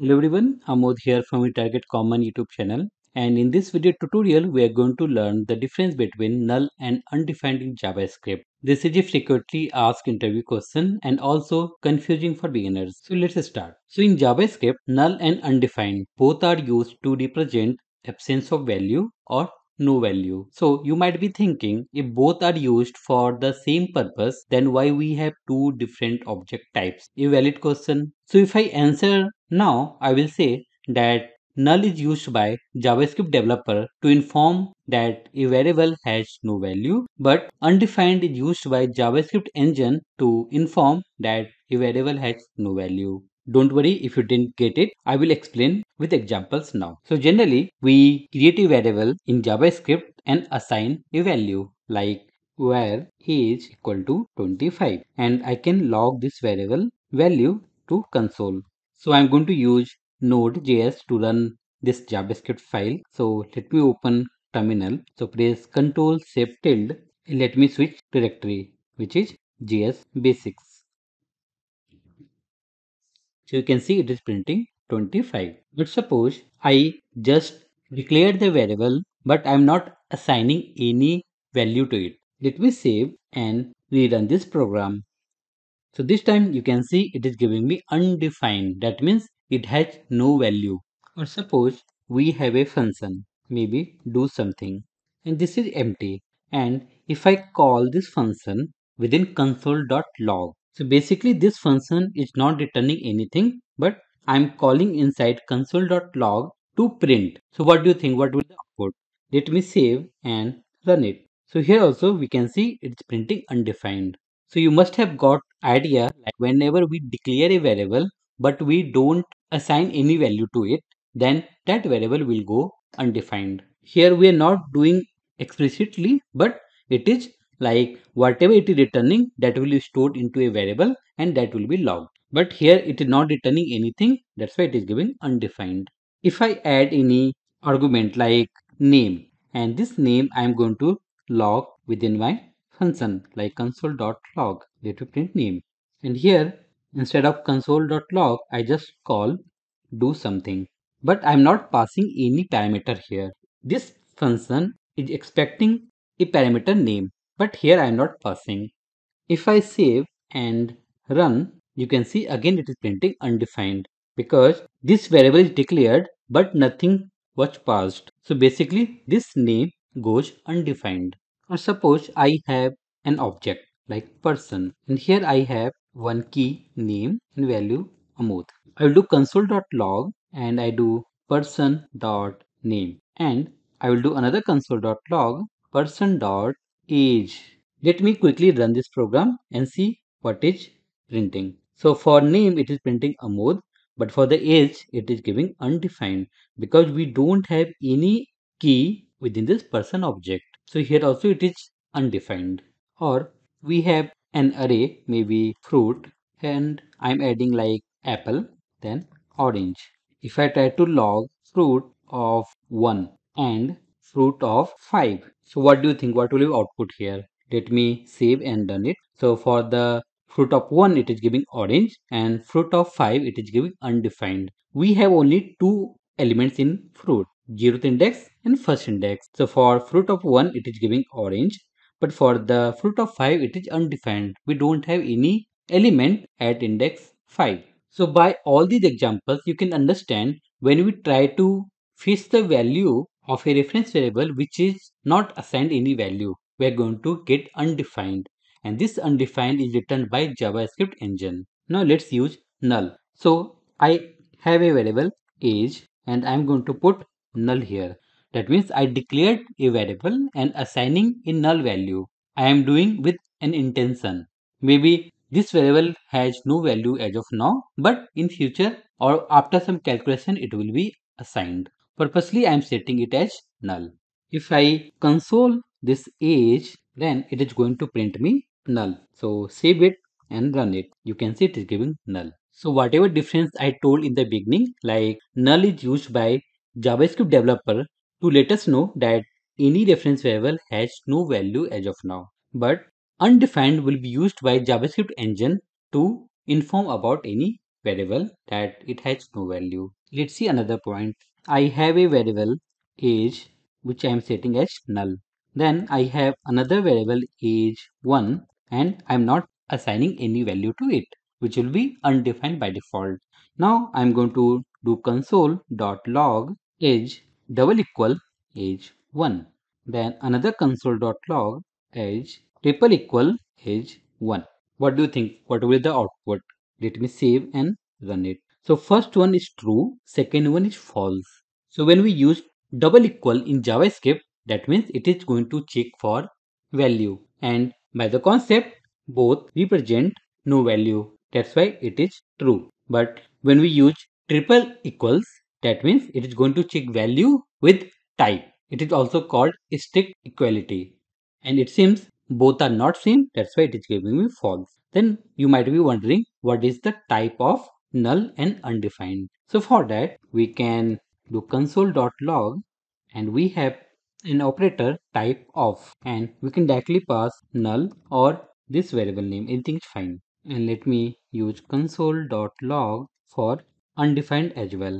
Hello everyone, Amod here from the Target Common YouTube channel, and in this video tutorial we are going to learn the difference between null and undefined in JavaScript. This is a frequently asked interview question and also confusing for beginners. So let's start. So in JavaScript, null and undefined both are used to represent absence of value or no value. So you might be thinking, if both are used for the same purpose, then why we have two different object types? A valid question. So if I answer now, I will say that null is used by JavaScript developer to inform that a variable has no value, but undefined is used by JavaScript engine to inform that a variable has no value. Don't worry if you didn't get it, I will explain with examples now. So generally, we create a variable in JavaScript and assign a value like where age equal to 25, and I can log this variable value to console. So I'm going to use node.js to run this JavaScript file. So let me open terminal. So press Ctrl Shift tilde and let me switch directory, which is JS basics. So you can see it is printing 25. But suppose I just declared the variable, but I'm not assigning any value to it. Let me save and rerun this program. So this time you can see it is giving me undefined. That means it has no value. Or suppose we have a function, maybe do something, and this is empty. And if I call this function within console.log, so basically this function is not returning anything, but I'm calling inside console.log to print. So what do you think? What will the output? Let me save and run it. So here also we can see it's printing undefined. So you must have got idea, like whenever we declare a variable, but we don't assign any value to it, then that variable will go undefined. Here we are not doing explicitly, but it is like whatever it is returning, that will be stored into a variable and that will be logged. But here it is not returning anything, that's why it is giving undefined. If I add any argument like name, and this name I am going to log within my function like console.log, let me print name. And here instead of console.log, I just call do something, but I am not passing any parameter here. This function is expecting a parameter name, but here I am not passing. If I save and run, you can see again it is printing undefined because this variable is declared but nothing was passed. So basically this name goes undefined. Or suppose I have an object like person, and here I have one key name and value Amod. I will do console.log and I do person.name, and I will do another console.log person.age. Let me quickly run this program and see what is printing. So for name it is printing Amod, but for the age it is giving undefined because we don't have any key within this person object. So here also it is undefined. Or we have an array, maybe fruit, and I'm adding like apple, then orange. If I try to log fruit of 1 and fruit of 5, so what do you think? What will you output here? Let me save and run it. So for the fruit of 1 it is giving orange, and fruit of 5 it is giving undefined. We have only two elements in fruit, 0th index and first index. So for fruit of 1 it is giving orange, but for the fruit of 5 it is undefined. We don't have any element at index 5. So by all these examples you can understand, when we try to fetch the value of a reference variable which is not assigned any value, we are going to get undefined, and this undefined is returned by JavaScript engine. Now let's use null. So I have a variable age and I am going to put null here. That means I declared a variable and assigning a null value. I am doing with an intention. Maybe this variable has no value as of now, but in future or after some calculation it will be assigned. Purposely I am setting it as null. If I console this age, then it is going to print me null. So save it and run it. You can see it is giving null. So whatever difference I told in the beginning, like null is used by JavaScript developer to let us know that any reference variable has no value as of now. But undefined will be used by JavaScript engine to inform about any variable that it has no value. Let's see another point. I have a variable age which I am setting as null. Then I have another variable age 1 and I am not assigning any value to it, which will be undefined by default. Now I am going to do console.log age =age 1. Then another console.log age =age 1. What do you think? What will be the output? Let me save and run it. So first one is true, second one is false. So when we use == in JavaScript, that means it is going to check for value. And by the concept, both represent no value. That's why it is true. But when we use ==, that means it is going to check value with type. It is also called strict equality. And it seems both are not same. That's why it is giving me false. Then you might be wondering what is the type of null and undefined. So for that, we can do console.log and we have an operator type of, and we can directly pass null or this variable name. Anything is fine. And let me use console.log for undefined as well.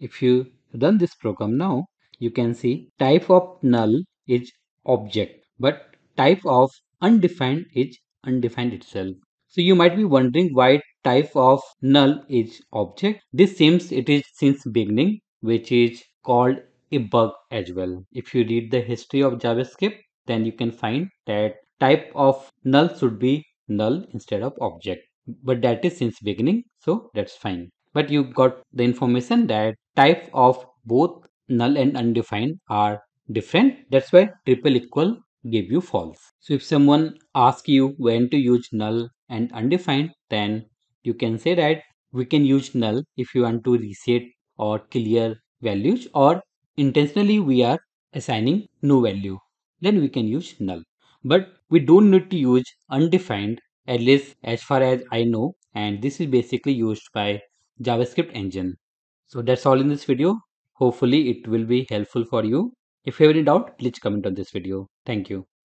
If you run this program now, you can see type of null is object, but type of undefined is undefined itself. So you might be wondering why type of null is object. This seems it is since beginning, which is called a bug as well. If you read the history of JavaScript, then you can find that type of null should be null instead of object. But that is since beginning, so that's fine. But you got the information that type of both null and undefined are different. That's why == gave you false. So if someone asks you when to use null and undefined, then you can say that we can use null if you want to reset or clear values, or intentionally we are assigning no value, then we can use null. But we don't need to use undefined, at least as far as I know, and this is basically used by JavaScript engine. So that's all in this video. Hopefully it will be helpful for you. If you have any doubt, please comment on this video. Thank you.